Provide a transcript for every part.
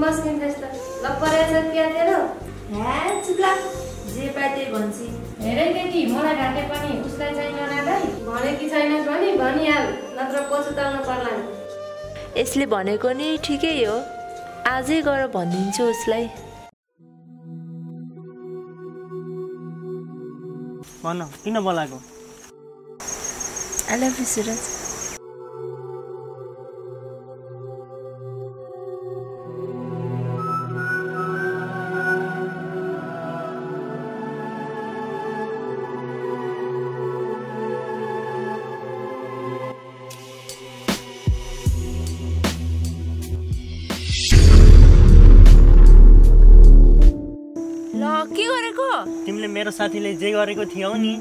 must interest the Laparez and black. Zipati Bonsi. Elegant, Mona Dantepani, Usla China, Moniki China's money, Bonial, Natrapositana Parlan. Esli Bonegoni, Tigeo, Azi got a bonding to Slay. Mono, in a balago. I love you, Surat. मेरो साथीले जे गरेको थियो नि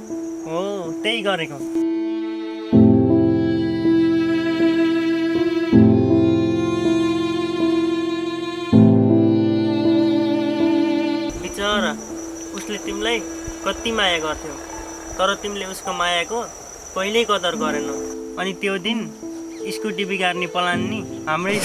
हो त्यही गरेको बिचरा उसले तिमीलाई कति माया गर्थ्यो तर तिमीले उसको मायाको पहिल्यै कदर गरेनौ अनि त्यो दिन स्कुटी बिगार्ने प्लान नि हाम्रै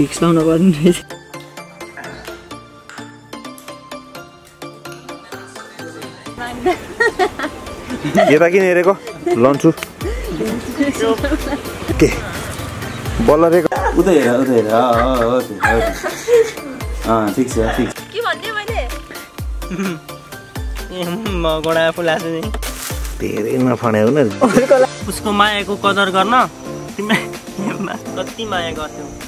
It's not about it. You're back in here, go. Launch. Okay. Baller. Uday. Ah, fix. Keep on doing it. Gonna have a last name. There enough on it. Usco Maya go, Codor Gorna. Maya got you.